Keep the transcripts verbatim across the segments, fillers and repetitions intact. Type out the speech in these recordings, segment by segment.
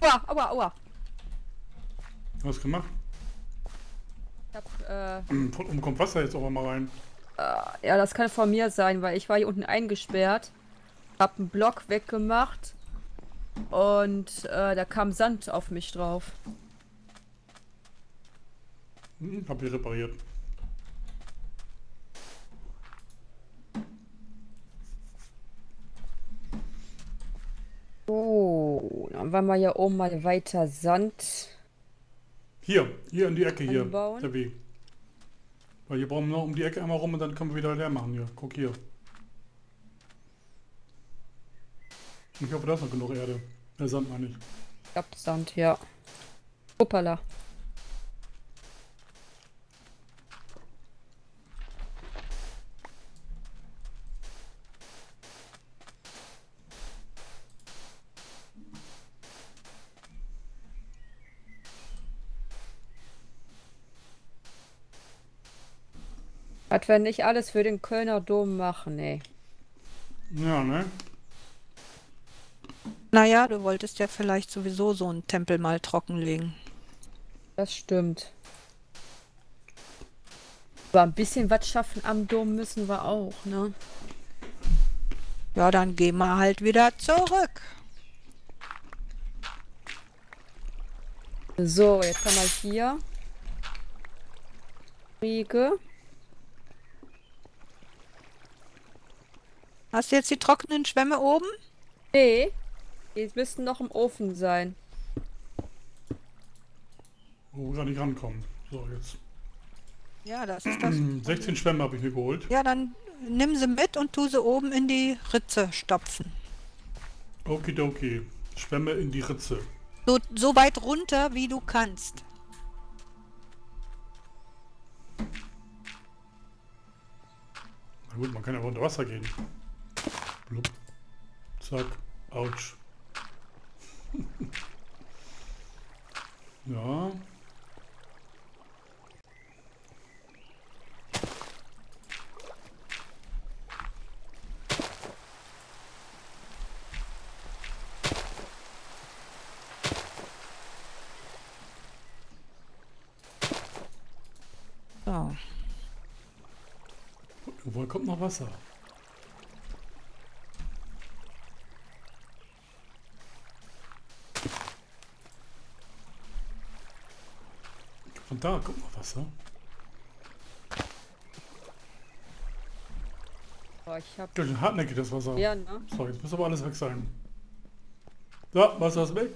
Aua, aua, aua. Was gemacht? Ich hab, äh... Von oben kommt Wasser jetzt auch mal rein. Äh, ja, das kann von mir sein, weil ich war hier unten eingesperrt. Hab einen Block weggemacht. Und, äh, da kam Sand auf mich drauf. Hm, hab ich repariert. Oh, dann waren wir ja oben mal weiter Sand. Hier, hier in die Ecke hier, anbauen. Der Weg. Weil hier brauchen wir noch um die Ecke einmal rum und dann können wir wieder leer machen hier. Guck hier. Ich hoffe, da ist noch genug Erde. Der Sand meine ich. Ich hab Sand, ja. Hoppala. Was wir nicht alles für den Kölner Dom machen, ey. Ja, ne? Naja, du wolltest ja vielleicht sowieso so einen Tempel mal trockenlegen. Das stimmt. Aber ein bisschen was schaffen am Dom müssen wir auch, ne? Ja, dann gehen wir halt wieder zurück. So, jetzt haben wir hier Riege. Hast du jetzt die trockenen Schwämme oben? Nee, die müssten noch im Ofen sein. Wo wir gar nicht rankommen. So, jetzt. Ja, das ist das. sechzehn Schwämme habe ich mir geholt. Ja, dann nimm sie mit und tu sie oben in die Ritze stopfen. Okidoki. Schwämme in die Ritze. So, so weit runter, wie du kannst. Na gut, man kann ja unter Wasser gehen. Blub. Zack. Autsch. Ja. So. Woher kommt noch Wasser? Da, guck mal, Wasser. Oh, ich hab... Ganz schön hartnäckig das Wasser. Ja, ne? So, jetzt muss aber alles weg sein. Da, Wasser ist weg.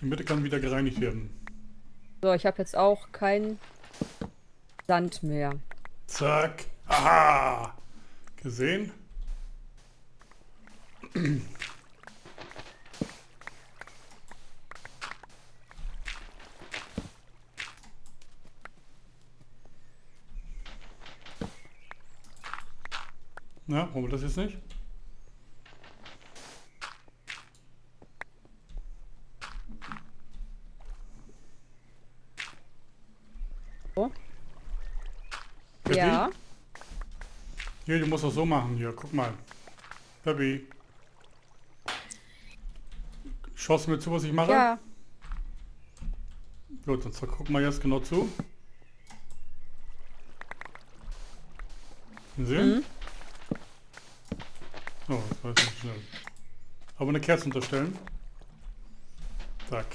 Die Mitte kann wieder gereinigt werden. So, ich habe jetzt auch keinen Sand mehr. Zack. Aha. Gesehen? Na, warum wir das jetzt nicht? So. Peppi? Ja. Hier, du musst das so machen hier. Guck mal. Peppi. Schaust du mir zu, was ich mache? Ja. Gut, dann gucken wir jetzt genau zu. Sehen? Mhm. Oh, das war jetzt nicht schnell. Aber eine Kerze unterstellen. Zack.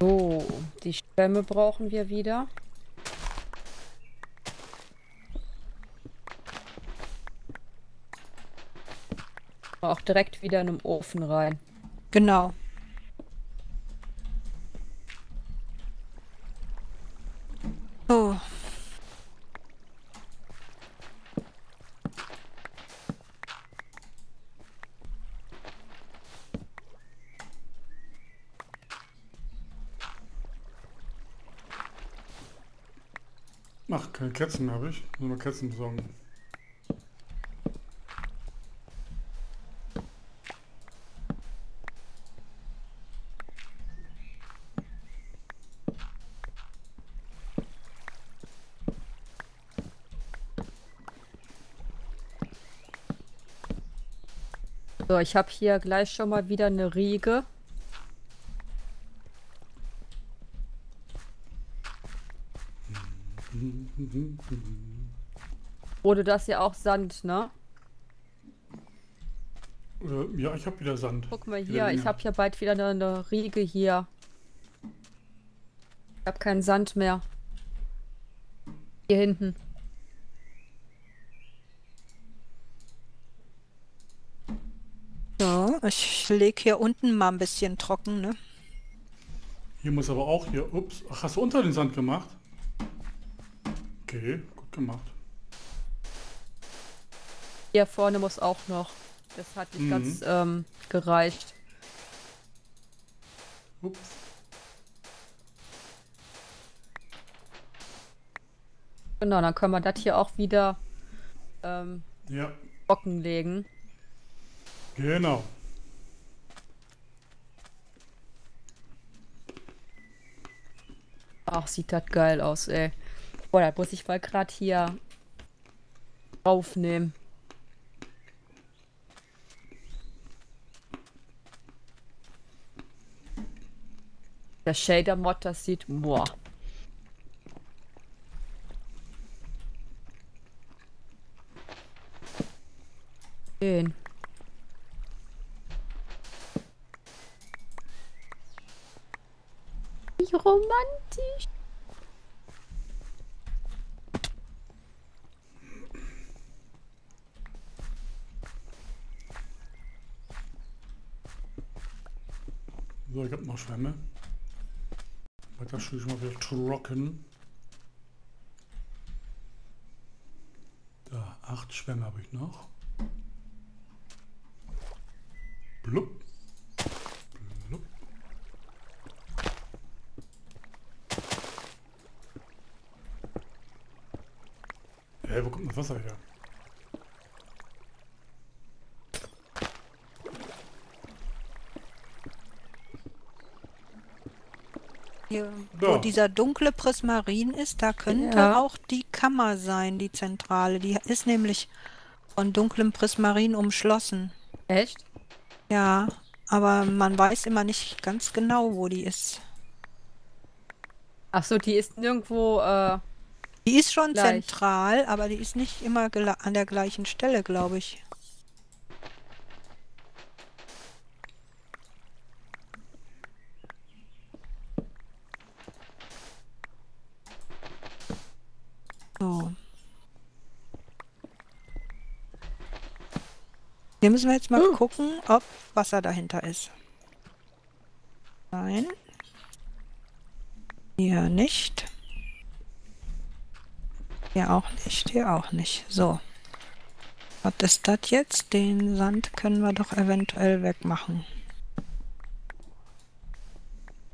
So, die Schwämme brauchen wir wieder. Auch direkt wieder in den Ofen rein. Genau. So. Ach, keine Kerzen habe ich. Nur noch Kerzen besorgen. So, ich habe hier gleich schon mal wieder eine Riege. Oder das ja auch Sand, ne? Äh, ja, ich habe wieder Sand. Guck mal hier, wieder ich habe hier bald wieder eine, eine Riege hier. Ich habe keinen Sand mehr. Hier hinten. Ich lege hier unten mal ein bisschen trocken, ne? Hier muss aber auch hier... Ups. Ach, hast du unter den Sand gemacht? Okay, gut gemacht. Hier vorne muss auch noch. Das hat nicht mhm. ganz ähm, gereicht. Ups. Genau, dann können wir das hier auch wieder ähm, ja. trocken legen. Genau. Ach, sieht das geil aus, ey. Boah, das muss ich mal gerade hier aufnehmen. Der Shader-Mod, das sieht... Boah. Schön. Romantisch. So, ich hab noch Schwämme. Weiter schütte ich mal wieder trocken. Da, acht Schwämme habe ich noch. Blub. Hey, wo kommt das Wasser her? Hier, da. Wo dieser dunkle Prismarin ist, da könnte ja. auch die Kammer sein, die Zentrale. Die ist nämlich von dunklem Prismarin umschlossen. Echt? Ja, aber man weiß immer nicht ganz genau, wo die ist. Ach so, die ist nirgendwo... Äh Die ist schon Gleich. zentral, aber die ist nicht immer an der gleichen Stelle, glaube ich. So. Hier müssen wir jetzt mal uh. gucken, ob Wasser dahinter ist. Nein. Hier nicht. Hier auch nicht, hier auch nicht. So. Was ist das jetzt? Den Sand können wir doch eventuell wegmachen.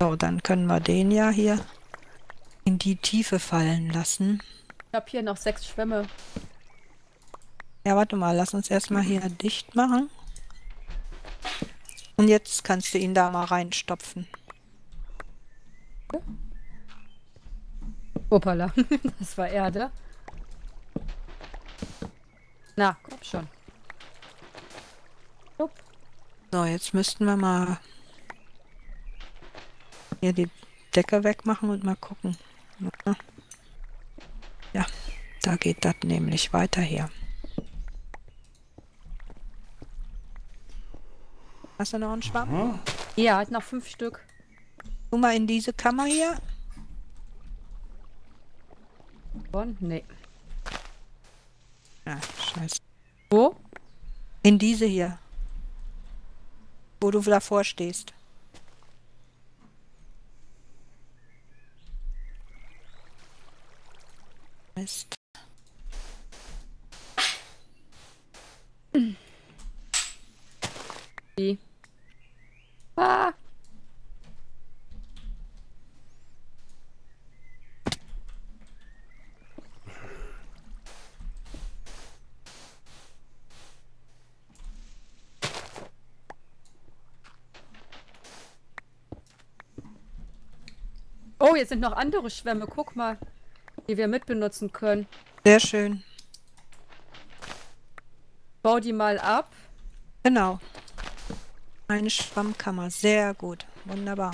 So, dann können wir den ja hier in die Tiefe fallen lassen. Ich habe hier noch sechs Schwämme. Ja, warte mal, lass uns erstmal hier dicht machen. Und jetzt kannst du ihn da mal reinstopfen. Hoppala, das war Erde. Na, komm schon. Upp. So, jetzt müssten wir mal hier die Decke wegmachen und mal gucken. Ja, da geht das nämlich weiter her. Hast du noch einen Schwamm? Ja, hat noch fünf Stück. Guck mal in diese Kammer hier. Nee. Ah, scheiße. Wo? In diese hier. Wo du davor stehst. Mist. Die. Ah. Oh, jetzt sind noch andere Schwämme, guck mal, die wir mitbenutzen können. Sehr schön. Bau die mal ab. Genau. Eine Schwammkammer, sehr gut, wunderbar.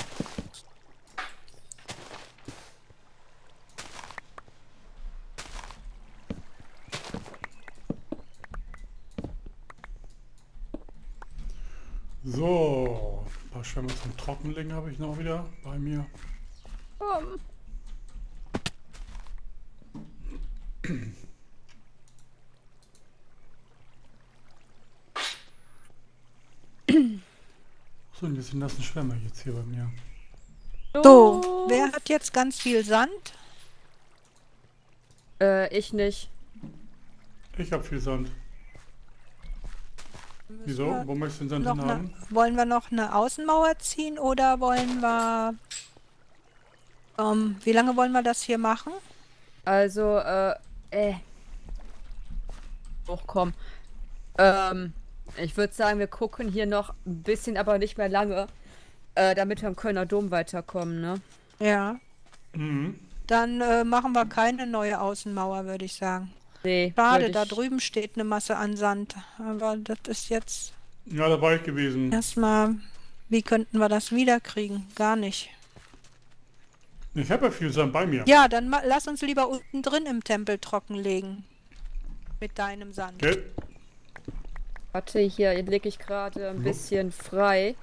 So, ein paar Schwämme zum Trockenlegen habe ich noch wieder bei mir. Um. So, ein bisschen nassen Schwämme jetzt hier bei mir. So, wer hat jetzt ganz viel Sand? Äh, ich nicht. Ich habe viel Sand. Wieso? Wo möchtest du den Sand hinhaben? Wollen wir noch eine Außenmauer ziehen oder wollen wir... Ähm, wie lange wollen wir das hier machen? Also, äh, äh. Och, komm. Ähm, ich würde sagen, wir gucken hier noch ein bisschen, aber nicht mehr lange, äh, damit wir am Kölner Dom weiterkommen, ne? Ja. Mhm. Dann äh, machen wir keine neue Außenmauer, würde ich sagen. Nee, schade, ich... da drüben steht eine Masse an Sand, aber das ist jetzt... Ja, da war ich gewesen. Erstmal, wie könnten wir das wiederkriegen? Gar nicht. Ich habe ja viel Sand bei mir. Ja, dann lass uns lieber unten drin im Tempel trockenlegen. Mit deinem Sand. Okay. Warte, hier lege ich gerade ein ja. bisschen frei.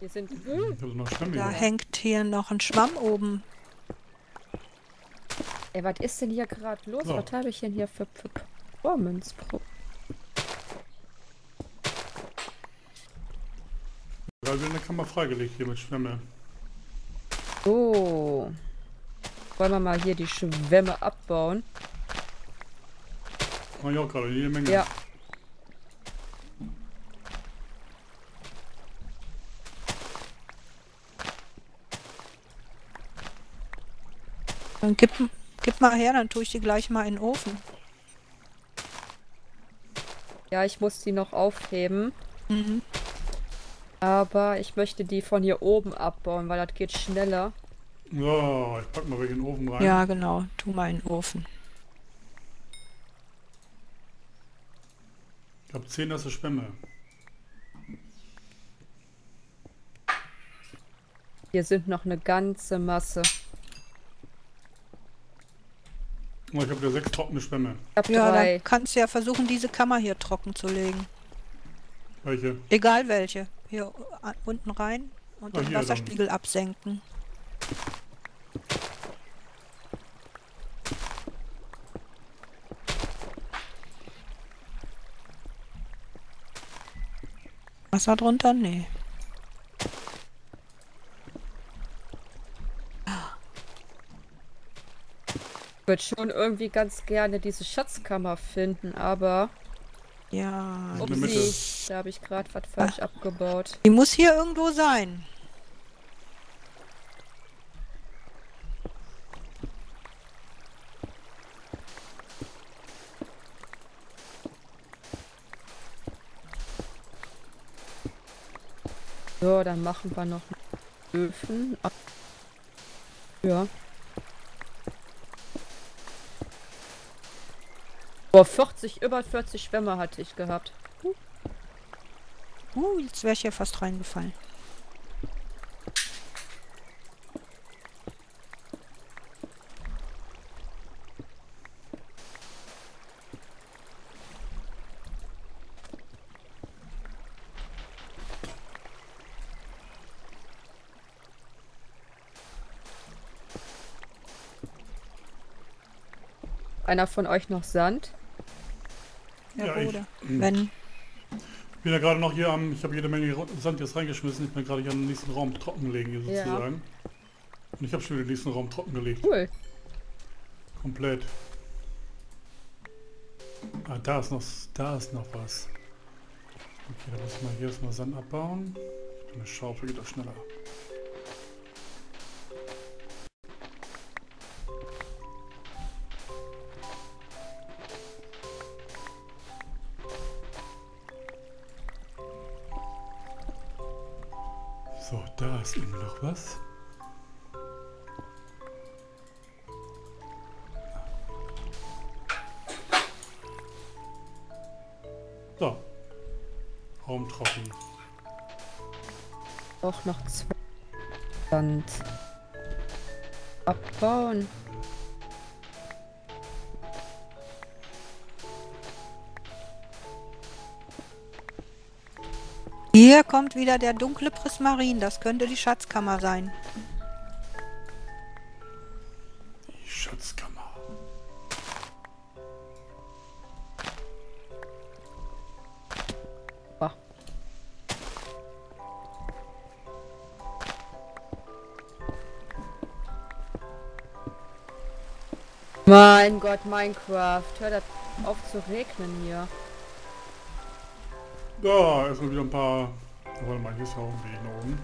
Hier sind... Noch da hier. Hängt hier noch ein Schwamm oben. Ey, was ist denn hier gerade los? So. Was habe ich denn hier für Performance Pro? Da wird eine Kammer freigelegt hier mit Schwämme. So. Wollen wir mal hier die Schwämme abbauen? Mach ich auch gerade jede Menge. Ja. Dann gib, gib mal her, dann tue ich die gleich mal in den Ofen. Ja, ich muss die noch aufheben. Mhm. Aber ich möchte die von hier oben abbauen, weil das geht schneller. Ja, ich pack mal welche in den Ofen rein. Ja, genau. Tu mal in den Ofen. Ich habe zehn nasse Schwämme. Hier sind noch eine ganze Masse. Ich habe ja sechs trockene Schwämme. Ja, dann kannst du ja versuchen, diese Kammer hier trocken zu legen. Welche? Egal welche. Hier unten rein und ah, den Wasserspiegel dann absenken. Wasser drunter? Nee. Ich würde schon irgendwie ganz gerne diese Schatzkammer finden, aber... Ja... Upsi, da habe ich gerade was falsch Ach. abgebaut. Die muss hier irgendwo sein. So, dann machen wir noch Öfen. Ja. Boah, vierzig, über vierzig Schwämme hatte ich gehabt. Uh, uh jetzt wäre ich hier fast reingefallen. Einer von euch noch Sand? Ja, ja, oder ich, wenn. Ich bin ja gerade noch hier am, ich habe jede Menge Sand jetzt reingeschmissen, ich bin gerade hier am nächsten Raum trockenlegen hier sozusagen. Ja. Und ich habe schon den nächsten Raum trockengelegt. Cool. Komplett. Ah, da ist noch, da ist noch was. Okay, da muss ich mal hier erstmal Sand abbauen. Eine Schaufel geht auch schneller. So, da ist eben noch was. So. Raum trocken. Auch noch zwei Sand abbauen. Hier kommt wieder der dunkle Prismarin. Das könnte die Schatzkammer sein. Die Schatzkammer. Ah. Mein Gott, Minecraft. Hör das auf zu regnen hier. Ja, erstmal wieder ein paar. Warte mal, hier ist ja auch ein Weg nach oben.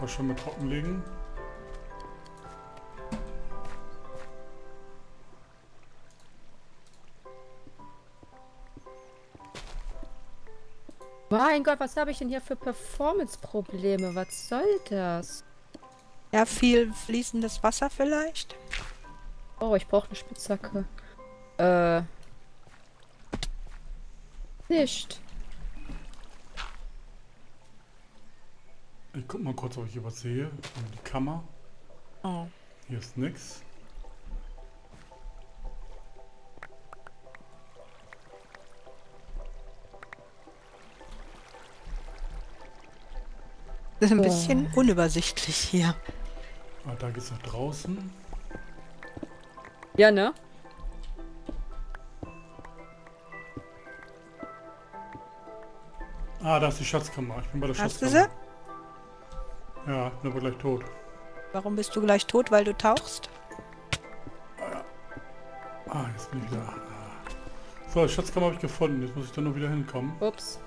Das schon mal trocken legen. Mein Gott, was habe ich denn hier für Performance-Probleme? Was soll das? Ja, viel fließendes Wasser vielleicht. Oh, ich brauche eine Spitzhacke. Äh. Nicht. Ich guck mal kurz, ob ich hier was sehe. Die Kammer. Oh. Hier ist nix. Das ist ein oh. bisschen unübersichtlich hier. Ah, da geht's nach draußen. Ja, ne? Ah, da ist die Schatzkammer. Ich bin bei der Schatzkammer. Hast du sie? Ja, bin aber gleich tot. Warum bist du gleich tot? Weil du tauchst? Ah, jetzt bin ich wieder. So, Schatzkammer habe ich gefunden. Jetzt muss ich da nur wieder hinkommen. Ups.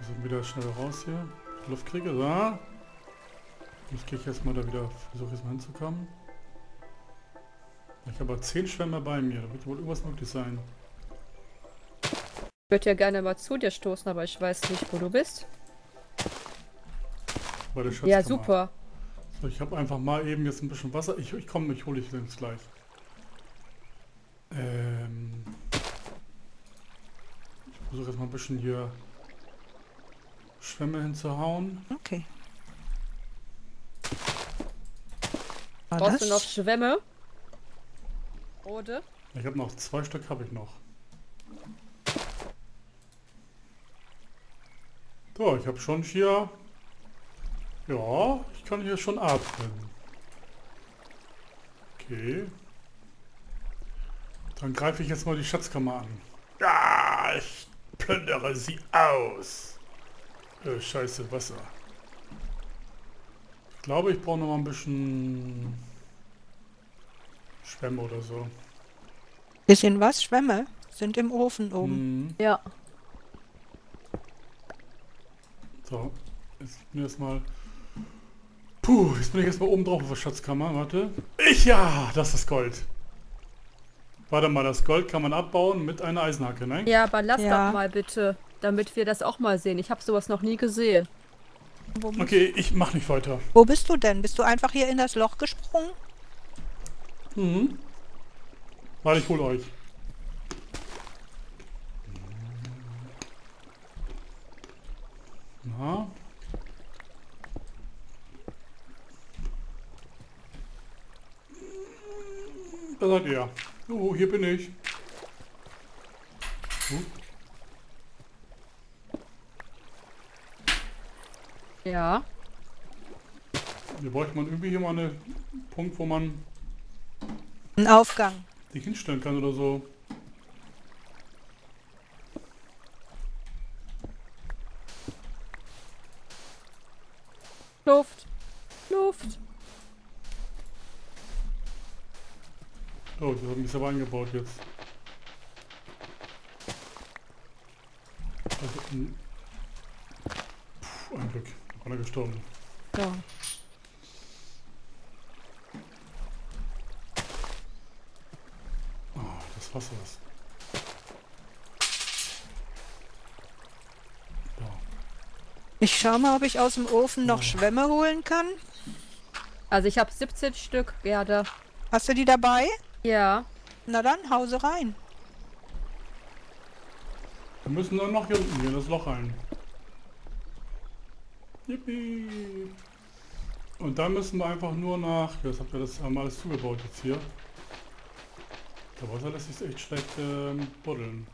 Ich muss wieder schnell raus hier. Ich Luft kriege, da. Jetzt gehe ich erstmal da wieder, versuche jetzt mal hinzukommen. Ich habe aber zehn Schwämme bei mir. Da wird wohl irgendwas möglich sein. Ich würde ja gerne mal zu dir stoßen, aber ich weiß nicht, wo du bist. Bei der Schatzkammer. Ja, super. So, ich habe einfach mal eben jetzt ein bisschen Wasser. Ich komme, ich, komm, ich hole dich jetzt gleich. Ähm ich versuche jetzt mal ein bisschen hier Schwämme hinzuhauen. Okay. War Brauchst das? du noch Schwämme? Oder? Ich habe noch zwei Stück, habe ich noch. So, ich habe schon hier... Ja, ich kann hier schon atmen. Okay. Dann greife ich jetzt mal die Schatzkammer an. Ja, ich plündere sie aus. Äh, scheiße, Wasser. Ich glaube, ich brauche noch mal ein bisschen... Schwämme oder so. Bisschen was? Schwämme? Sind im Ofen oben. Mhm. Ja. So, jetzt gib mir das mal... Puh, jetzt bin ich erstmal oben drauf auf der Schatzkammer, warte. Ich ja, das ist Gold. Warte mal, das Gold kann man abbauen mit einer Eisenhacke, ne? Ja, aber lass ja. doch mal bitte, damit wir das auch mal sehen. Ich habe sowas noch nie gesehen. Okay, ich mach nicht weiter. Wo bist du denn? Bist du einfach hier in das Loch gesprungen? Mhm. Warte, ich hol euch. Na? Da seid ihr. Oh, hier bin ich. Hm. Ja. Hier bräuchte man irgendwie hier mal einen Punkt, wo man... Einen Aufgang. ...sich hinstellen kann oder so. Luft. Luft. Oh, das habe ich aber eingebaut jetzt. Also, Puh, ein Glück, da war er gestorben. Ja. Oh, das Wasser ist. Ja. Ich schau mal, ob ich aus dem Ofen noch ja. Schwämme holen kann. Also ich habe siebzehn Stück, Gerda. Hast du die dabei? Ja. Na dann, hause rein. Wir müssen dann noch hier unten hier das Loch rein. Yippie! Und dann müssen wir einfach nur nach... Jetzt habt ihr das haben wir alles zugebaut jetzt hier. Der Wasser lässt sich echt schlecht ähm, buddeln.